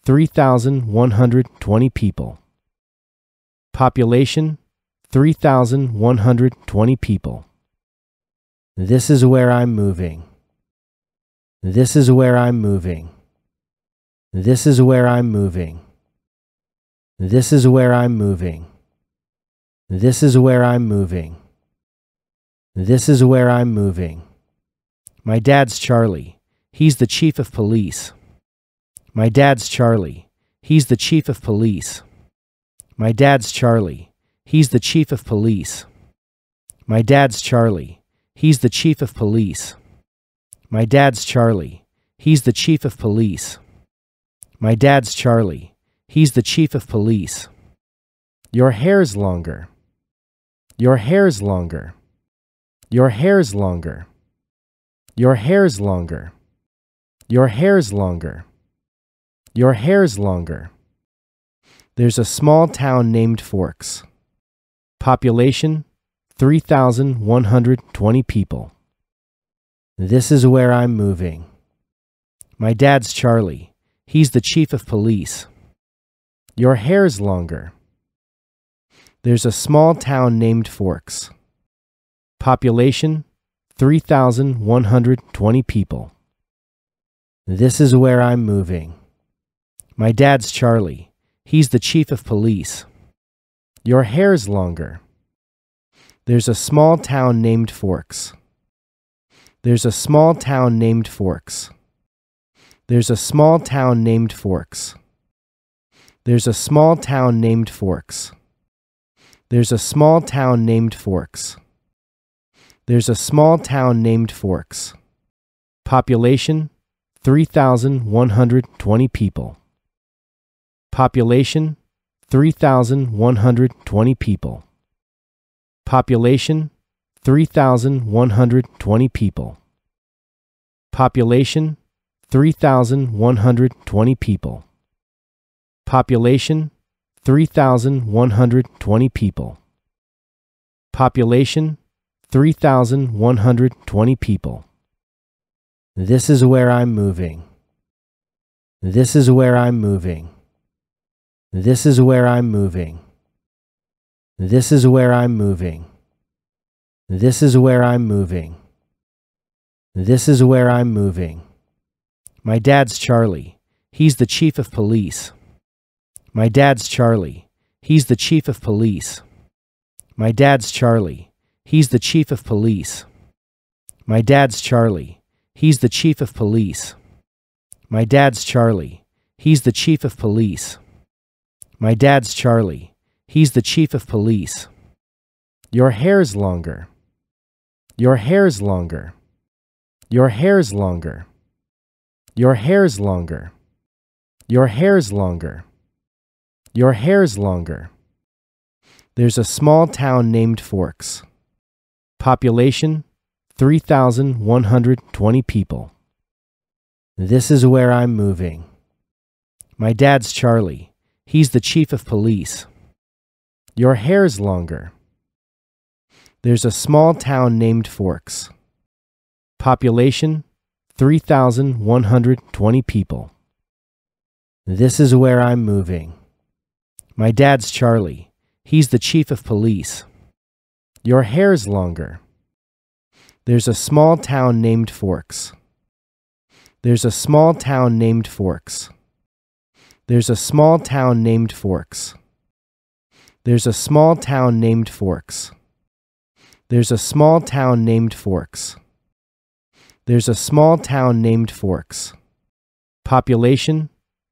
three thousand one hundred twenty people. Population, three thousand one hundred twenty people. This is where I'm moving. This is where I'm moving. This is where I'm moving. This is where I'm moving. This is where I'm moving. This is where I'm moving. My dad's Charlie. He's the chief of police. My dad's Charlie. He's the chief of police. My dad's Charlie. He's the chief of police. My dad's Charlie. He's the chief of police. My dad's Charlie. He's the chief of police. My dad's Charlie. He's the chief of police. Your hair's longer. Your hair's longer. Your hair's longer. Your hair's longer. Your hair's longer. Your hair's longer. There's a small town named Forks. Population, three thousand one hundred twenty people. This is where I'm moving. My dad's Charlie. He's the chief of police. Your hair's longer. There's a small town named Forks. Population, three thousand one hundred twenty people. This is where I'm moving. My dad's Charlie. He's the chief of police. Your hair's longer. There's a small town named Forks. There's a small town named Forks. There's a small town named Forks. There's a small town named Forks. There's a small town named Forks. There's a small town named Forks. Population, three thousand one hundred twenty people. Population, three thousand one hundred twenty people. Population, three thousand one hundred twenty people. Population, three thousand one hundred twenty people. Population, three thousand one hundred twenty people. Population, three thousand one hundred twenty people. This is where I'm moving. This is where I'm moving. This is where I'm moving. This is where I'm moving. This is where I'm moving. This is where I'm moving. My dad's Charlie. He's the chief of police. My dad's Charlie. He's the chief of police. My dad's Charlie. He's the chief of police. My dad's Charlie. He's the chief of police. My dad's Charlie. He's the chief of police. My dad's Charlie. He's the chief of police. Your hair's longer. Your hair's longer. Your hair's longer. Your hair's longer. Your hair's longer. Your hair's longer. There's a small town named Forks. Population, three thousand one hundred twenty people. This is where I'm moving. My dad's Charlie. He's the chief of police. Your hair's longer. There's a small town named Forks. Population, three thousand one hundred twenty people. This is where I'm moving. My dad's Charlie. He's the chief of police. Your hair's longer. There's a small town named Forks. There's a small town named Forks. There's a small town named Forks. There's a small town named Forks. There's a small town named Forks. There's a small town named Forks. Population,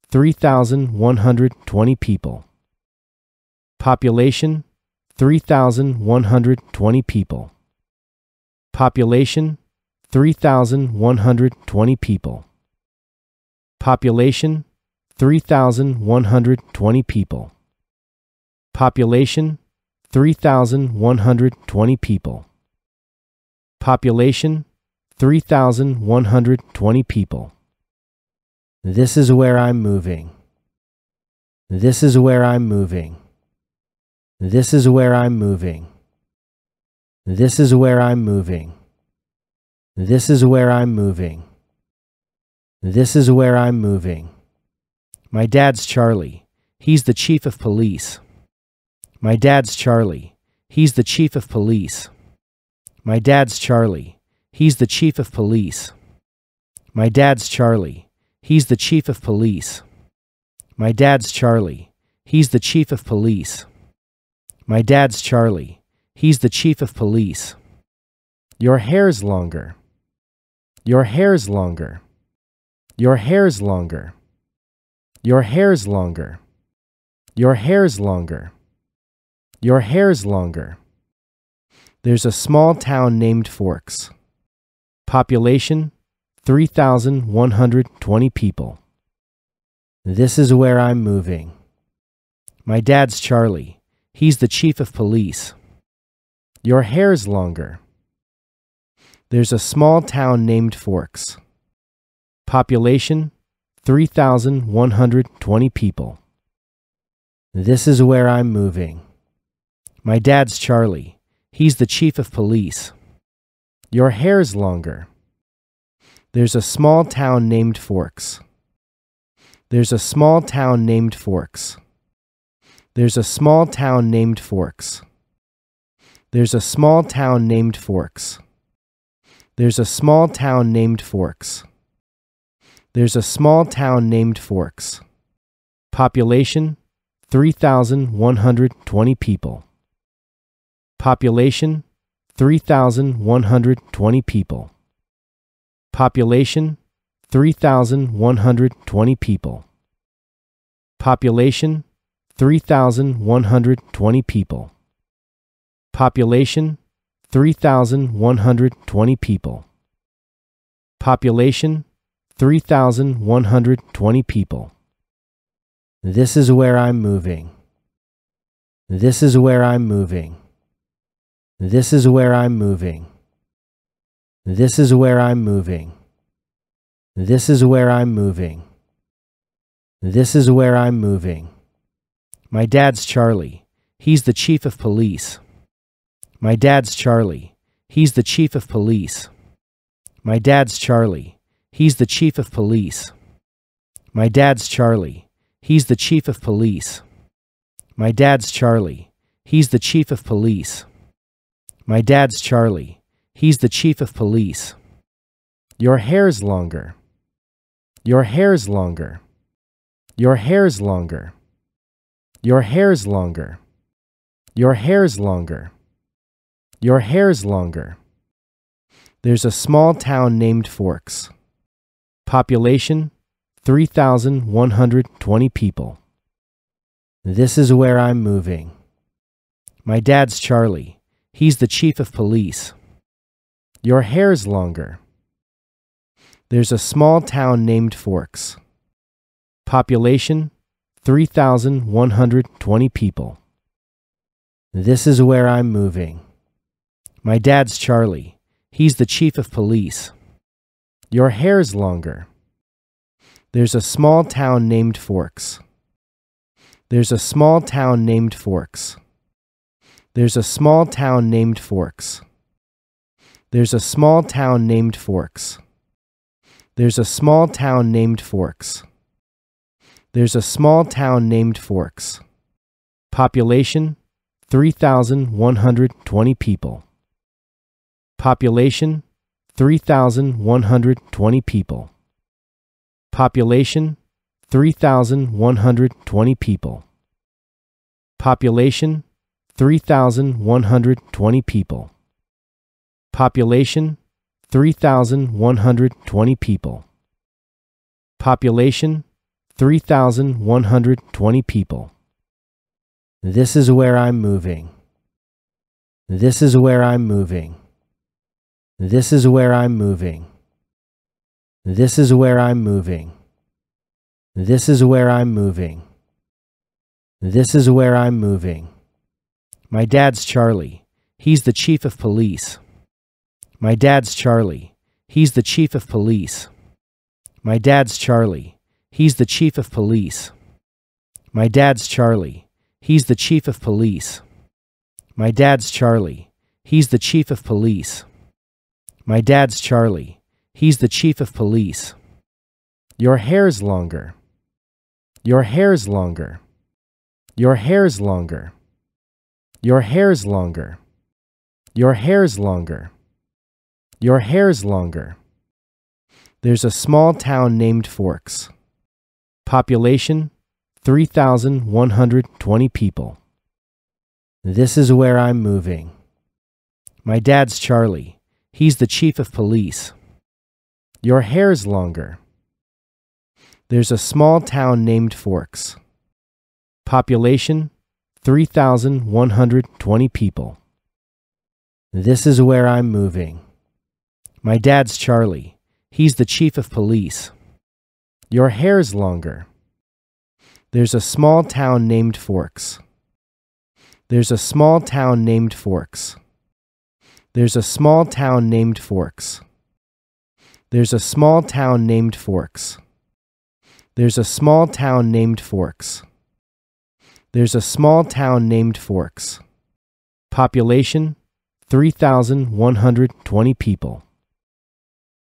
three thousand one hundred twenty people. Population, three thousand one hundred twenty people. Population, three thousand one hundred twenty people. Population, three thousand one hundred twenty people. Population, three thousand one hundred twenty people. Population, three thousand one hundred twenty people. This is where I'm moving. This is where I'm moving. This is where I'm moving. This is where I'm moving. This is where I'm moving. This is where I'm moving. My dad's Charlie. He's the chief of police. My dad's Charlie. He's the chief of police. My dad's Charlie. He's the chief of police. My dad's Charlie. He's the chief of police. My dad's Charlie. He's the chief of police. My dad's Charlie. He's the chief of police. Your hair's longer. Your hair's longer. Your hair's longer. Your hair's longer. Your hair's longer. Your hair's longer. There's a small town named Forks. Population, three thousand one hundred twenty people. This is where I'm moving. My dad's Charlie. He's the chief of police. Your hair's longer. There's a small town named Forks. Population, three thousand one hundred twenty people. This is where I'm moving. My dad's Charlie. He's the chief of police. Your hair's longer. There's a small town named Forks. There's a small town named Forks. There's a small town named Forks. There's a small town named Forks. There's a small town named Forks. There's a small town named Forks. Population, three thousand one hundred twenty people. Population, three thousand one hundred twenty people. Population, three thousand one hundred twenty people. Population, three thousand one hundred twenty people. Population, three thousand one hundred twenty people. Population, three thousand one hundred twenty people. This is where I'm moving. This is where I'm moving. This is where I'm moving. This is where I'm moving. This is where I'm moving. This is where I'm moving. My dad's Charlie. He's the chief of police. My dad's Charlie. He's the chief of police. My dad's Charlie. He's the chief of police. My dad's Charlie. He's the chief of police. My dad's Charlie. He's the chief of police. My dad's Charlie. He's the chief of police. Your hair's longer. Your hair's longer. Your hair's longer. Your hair's longer. Your hair's longer. Your hair's longer. There's a small town named Forks. Population, three thousand one hundred twenty people. This is where I'm moving. My dad's Charlie. He's the chief of police. Your hair's longer. There's a small town named Forks. Population, three thousand one hundred twenty people. This is where I'm moving. My dad's Charlie. He's the chief of police. Your hair's longer. There's a small town named Forks. There's a small town named Forks. There's a small town named Forks. There's a small town named Forks. There's a small town named Forks. There's a small town named Forks. Population, three thousand one hundred twenty people. Population, three thousand one hundred twenty people. Population, three thousand one hundred twenty people. Population, three thousand one hundred twenty people. Population, three thousand one hundred twenty people. Population, three thousand one hundred twenty people. This is where I'm moving. This is where I'm moving. This is where I'm moving. This is where I'm moving. This is where I'm moving. This is where I'm moving. My dad's Charlie. He's the chief of police. My dad's Charlie. He's the chief of police. My dad's Charlie. He's the chief of police. My dad's Charlie. He's the chief of police. My dad's Charlie. He's the chief of police. My dad's Charlie. He's the chief of police. Your hair's longer. Your hair's longer. Your hair's longer. Your hair's longer. Your hair's longer. Your hair's longer. There's a small town named Forks. Population, three thousand one hundred twenty people. This is where I'm moving. My dad's Charlie. He's the chief of police. Your hair's longer. There's a small town named Forks. Population, three thousand one hundred twenty people. This is where I'm moving. My dad's Charlie. He's the chief of police. Your hair's longer. There's a small town named Forks. There's a small town named Forks. There's a small town named Forks. There's a small town named Forks. There's a small town named Forks. There's a small town named Forks. Population, three thousand one hundred twenty people.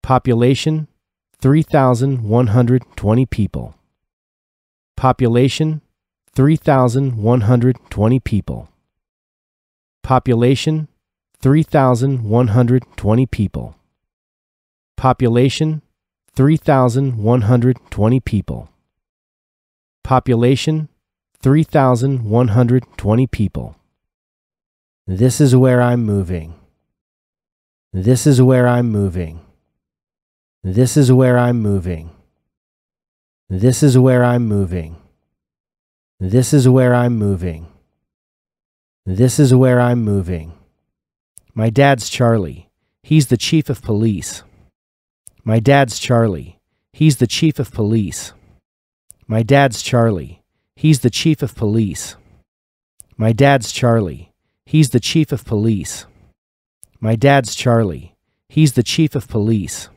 Population, three thousand one hundred twenty people. Population, three thousand one hundred twenty people. Population, three thousand one hundred twenty people. Population, three thousand one hundred twenty people. Population, three thousand one hundred twenty people. This is where I'm moving. This is where I'm moving. This is where I'm moving. This is where I'm moving. This is where I'm moving. This is where I'm moving. My dad's Charlie. He's the chief of police. My dad's Charlie. He's the chief of police. My dad's Charlie. He's the chief of police. My dad's Charlie. He's the chief of police. My dad's Charlie. He's the chief of police.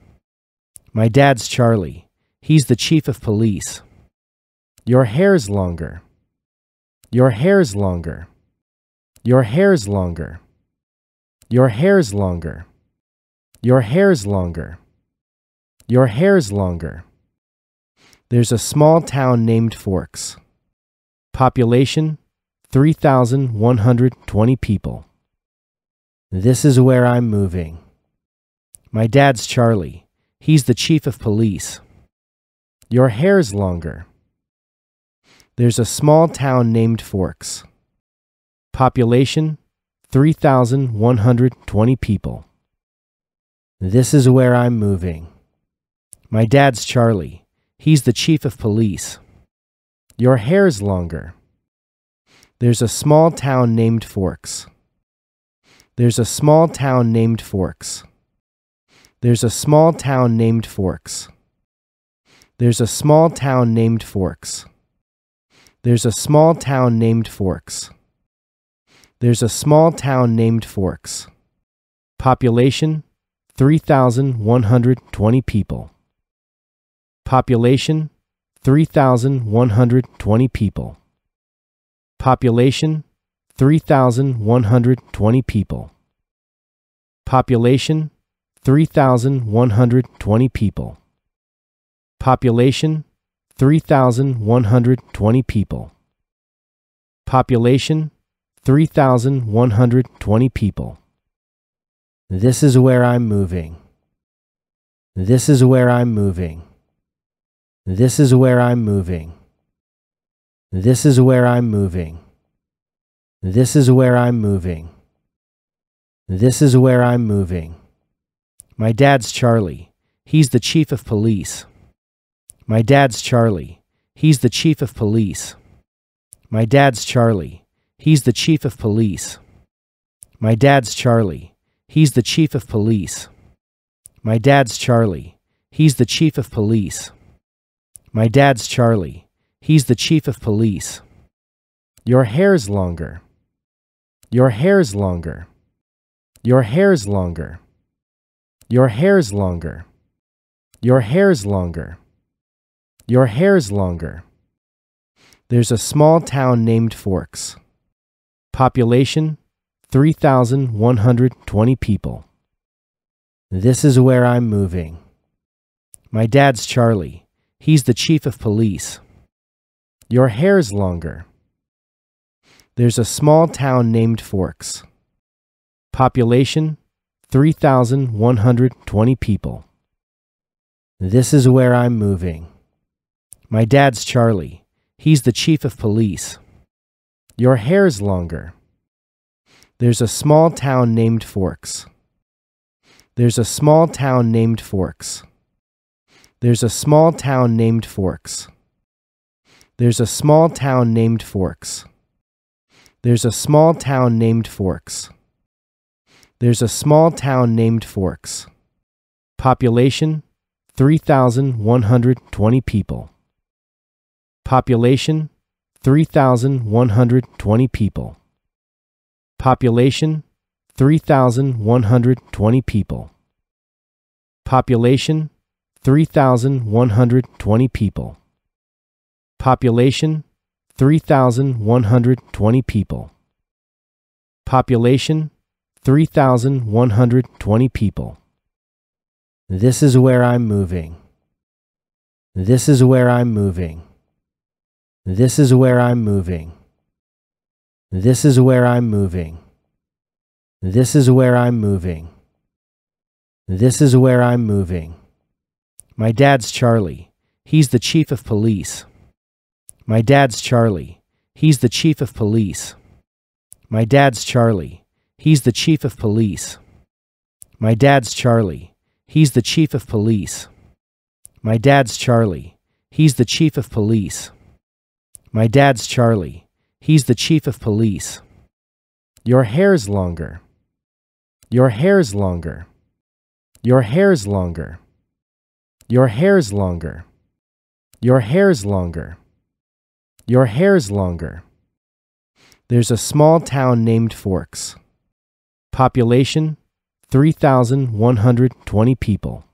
My dad's Charlie. He's the chief of police. Your hair's longer. Your hair's longer. Your hair's longer. Your hair's longer. Your hair's longer. Your hair's longer. There's a small town named Forks. Population, three thousand one hundred twenty people. This is where I'm moving. My dad's Charlie. He's the chief of police. Your hair's longer. There's a small town named Forks. Population, three thousand one hundred twenty people. This is where I'm moving. My dad's Charlie. He's the chief of police. Your hair's longer. There's a small town named Forks. There's a small town named Forks. There's a small town named Forks. There's a small town named Forks. There's a small town named Forks. There's a small town named Forks. Population, three thousand one hundred twenty people. Population, three thousand one hundred twenty people. Population, three thousand one hundred twenty people. Population, three thousand one hundred twenty people. Population, three thousand one hundred twenty people. Population, three thousand one hundred twenty people. This is where I'm moving. This is where I'm moving. This is where I'm moving. This is where I'm moving. This is where I'm moving. This is where I'm moving. My dad's Charlie. He's the chief of police. My dad's Charlie. He's the chief of police. My dad's Charlie. He's the chief of police. My dad's Charlie. He's the chief of police. My dad's Charlie. He's the chief of police. My dad's Charlie. He's the chief of police. Your hair's longer. Your hair's longer. Your hair's longer. Your hair's longer. Your hair's longer. Your hair's longer. There's a small town named Forks. Population, three thousand one hundred twenty people. This is where I'm moving. My dad's Charlie. He's the chief of police. Your hair's longer. There's a small town named Forks. Population, three thousand one hundred twenty people. This is where I'm moving. My dad's Charlie. He's the chief of police. Your hair's longer. There's a small town named Forks. There's a small town named Forks. There's a small town named Forks. There's a small town named Forks. There's a small town named Forks. There's a small town named Forks. Population, three thousand one hundred twenty people. Population, three thousand one hundred twenty people. Population, three thousand one hundred twenty people. Population, three thousand one hundred twenty people. Population, three thousand one hundred twenty people. Population, three thousand one hundred twenty people. This is where I'm moving. This is where I'm moving. This is where I'm moving. This is where I'm moving. This is where I'm moving. This is where I'm moving. My dad's Charlie. He's the chief of police. My dad's Charlie. He's the chief of police. My dad's Charlie. He's the chief of police. My dad's Charlie. He's the chief of police. My dad's Charlie. He's the chief of police. My dad's Charlie. He's the chief of police. Your hair's longer. Your hair's longer. Your hair's longer. Your hair's longer. Your hair's longer. Your hair's longer. There's a small town named Forks. Population, three thousand one hundred twenty people.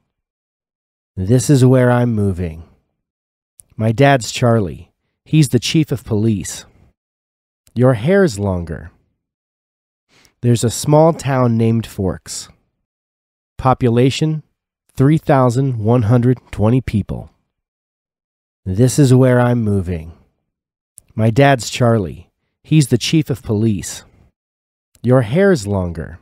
This is where I'm moving. My dad's Charlie. He's the chief of police. Your hair's longer. There's a small town named Forks. Population, three thousand one hundred twenty people. This is where I'm moving. My dad's Charlie. He's the chief of police. Your hair's longer.